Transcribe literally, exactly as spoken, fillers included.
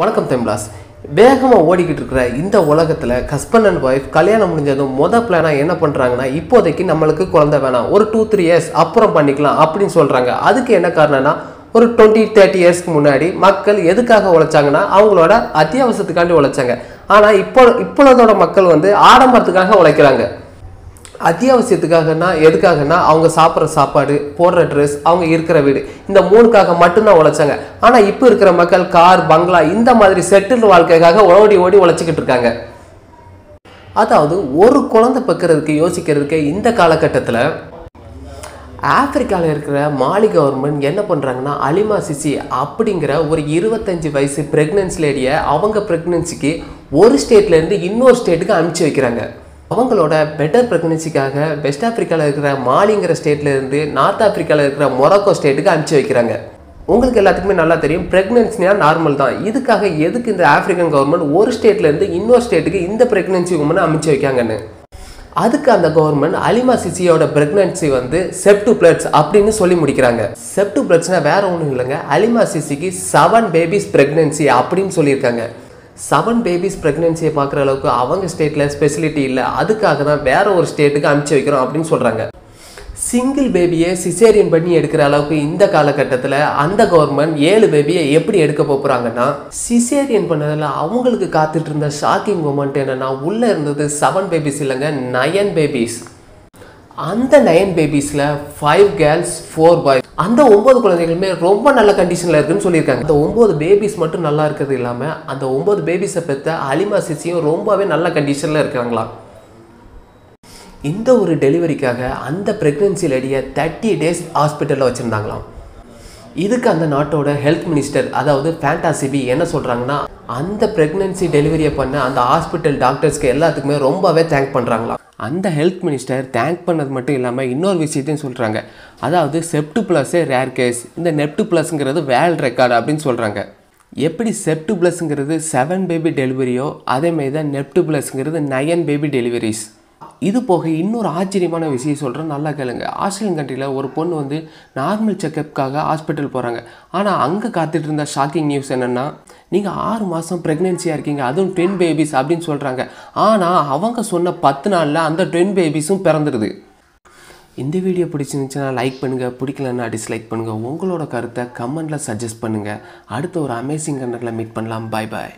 வணக்கம் தெம்ப்ளாஸ். வேகமா ஓடிக்கிட்டு இருக்கிற இந்த உலகத்தில் ஹஸ்பண்ட் அண்ட் ஒய்ஃப் கல்யாணம் முடிஞ்சதும் மொதல் பிளானாக என்ன பண்ணுறாங்கன்னா, இப்போதைக்கு நம்மளுக்கு குழந்தை வேணாம், ஒரு டூ த்ரீ இயர்ஸ் அப்புறம் பண்ணிக்கலாம் அப்படின்னு சொல்கிறாங்க. அதுக்கு என்ன காரணம்னா, ஒரு டுவெண்ட்டி தேர்ட்டி இயர்ஸ்க்கு முன்னாடி மக்கள் எதுக்காக உழைச்சாங்கன்னா, அவங்களோட அத்தியாவசியத்துக்காண்டி உழைச்சாங்க. ஆனால் இப்போ இப்பொழுதோட மக்கள் வந்து ஆடம்பரத்துக்காக உழைக்கிறாங்க. அத்தியாவசியத்துக்காகனா எதுக்காகனா, அவங்க சாப்பிட்ற சாப்பாடு, போடுற ட்ரெஸ், அவங்க இருக்கிற வீடு, இந்த மூணுக்காக மட்டும்தான் உழைச்சாங்க. ஆனால் இப்போ இருக்கிற மக்கள் கார், பங்களா, இந்த மாதிரி செட்டில் வாழ்க்கைக்காக ஓடி ஓடி உழைச்சிக்கிட்டு இருக்காங்க. அதாவது ஒரு குழந்தை பக்கிறதுக்கு யோசிக்கிறதுக்கு இந்த காலகட்டத்தில் ஆப்பிரிக்காவில் இருக்கிற மாலி கவர்மெண்ட் என்ன பண்ணுறாங்கன்னா, அலிமா சிசி அப்படிங்கிற ஒரு இருபத்தஞ்சி வயசு ப்ரெக்னன்ஸ் லேடியை அவங்க ப்ரெக்னன்சிக்கு ஒரு ஸ்டேட்லேருந்து இன்னொரு ஸ்டேட்டுக்கு அனுப்பிச்சி வைக்கிறாங்க. அவங்களோட பெட்டர் ப்ரெக்னன்சிக்காக வெஸ்ட் ஆப்பிரிக்காவில் இருக்கிற மாலிங்கிற ஸ்டேட்லேருந்து நார்த் ஆப்பிரிக்காவில் இருக்கிற மொராக்கோ ஸ்டேட்டுக்கு அனுப்பிச்சி வைக்கிறாங்க. உங்களுக்கு எல்லாத்துக்குமே நல்லா தெரியும், ப்ரெக்னன்சினா நார்மல் தான். இதுக்காக எதுக்கு இந்த ஆப்பிரிக்கன் கவர்மெண்ட் ஒரு ஸ்டேட்லேருந்து இன்னொரு ஸ்டேட்டுக்கு இந்த ப்ரெக்னன்சி உமனை அனுப்பிச்சி வைக்காங்கன்னு, அதுக்கு அந்த கவர்மெண்ட் அலிமா சிசியோட ப்ரெக்னன்சி வந்து செப்டுப்ளட்ஸ் அப்படின்னு சொல்லி முடிக்கிறாங்க. செப்டுப்ளட்ஸ்னா வேற ஒன்றும் இல்லைங்க, அலிமா சிசிக்கு செவன் பேபிஸ் ப்ரெக்னன்சி அப்படின்னு சொல்லியிருக்காங்க. செவன் பேபிஸ் ப்ரெக்னன்சியை பார்க்குற அளவுக்கு அவங்க ஸ்டேட்டில் ஸ்பெசிலிட்டி இல்லை, அதுக்காக தான் வேறு ஒரு ஸ்டேட்டுக்கு அனுப்பிச்சி வைக்கிறோம் அப்படின்னு சொல்கிறாங்க. சிங்கிள் பேபியை சிசேரியன் பண்ணி எடுக்கிற அளவுக்கு இந்த காலகட்டத்தில் அந்த கவர்மெண்ட் ஏழு பேபியை எப்படி எடுக்க போகிறாங்கன்னா, சிசேரியன் பண்ணதில் அவங்களுக்கு காத்துட்டு இருந்த ஷாக்கிங் மூமெண்ட் என்னென்னா, உள்ளே இருந்தது செவன் பேபிஸ் இல்லைங்க, நயன் பேபிஸ். அந்த நயன் பேபிஸில் ஃபைவ் கேர்ள்ஸ், ஃபோர் பாய்ஸ். அந்த ஒம்பது குழந்தைகளுமே ரொம்ப நல்ல கண்டிஷனில் இருக்குதுன்னு சொல்லியிருக்காங்க. அந்த ஒம்பது பேபிஸ் மட்டும் நல்லா இருக்கிறது இல்லாமல், அந்த ஒம்பது பேபிஸை பெற்ற அலிமா சிசியும் ரொம்பவே நல்ல கண்டிஷனில் இருக்கிறாங்களா. இந்த ஒரு டெலிவரிக்காக அந்த ப்ரெக்னன்சி லேடியை தேர்ட்டி டேஸ் ஹாஸ்பிட்டலில் வச்சுருந்தாங்களாம். இதுக்கு அந்த நாட்டோட ஹெல்த் மினிஸ்டர், அதாவது ஃபேண்டாசிபி, என்ன சொல்கிறாங்கன்னா, அந்த ப்ரெக்னன்சி டெலிவரியை பண்ண அந்த ஹாஸ்பிட்டல் டாக்டர்ஸ்க்கு எல்லாத்துக்குமே ரொம்பவே தேங்க் பண்ணுறாங்களாம். அந்த ஹெல்த் மினிஸ்டர் தேங்க் பண்ணது மட்டும் இல்லாமல் இன்னொரு விஷயத்தையும் சொல்கிறாங்க. அதாவது செப்டுப்ளஸே ரேர் கேஸ், இந்த நெப்டுப்ளஸ்ங்கிறது வேர்ல்ட் ரெக்கார்டு அப்படின்னு சொல்கிறாங்க. எப்படி செப்டுப்ளஸ்ங்கிறது செவன் பேபி டெலிவரியோ அதேமாரி தான் நெப்டுப்ளஸ்ங்கிறது நயன் பேபி டெலிவரிஸ். இது போக இன்னொரு ஆச்சரியமான விஷயம் சொல்கிறேன், நல்லா கேளுங்க. ஆஸ்திரேலியன் கண்ட்ரியில் ஒரு பொண்ணு வந்து நார்மல் செக்கப்புக்காக ஹாஸ்பிட்டல் போகிறாங்க. ஆனால் அங்கே காத்துட்டு இருந்த ஷாக்கிங் நியூஸ் என்னென்னா, நீங்கள் ஆறு மாதம் ப்ரெக்னென்சியாக இருக்கீங்க, அதுவும் ட்வின் பேபிஸ் அப்படின்னு சொல்கிறாங்க. ஆனால் அவங்க சொன்ன பத்து நாளில் அந்த ட்வின் பேபிஸும் பிறந்துடுது. இந்த வீடியோ பிடிச்சிருந்துச்சுன்னா லைக் பண்ணுங்கள், பிடிக்கலன்னா டிஸ்லைக் பண்ணுங்கள். உங்களோட கருத்தை கமெண்டில் சஜஸ்ட் பண்ணுங்கள். அடுத்த ஒரு அமேசிங் கண்டென்ட்டில் மீட் பண்ணலாம். பாய் பாய்.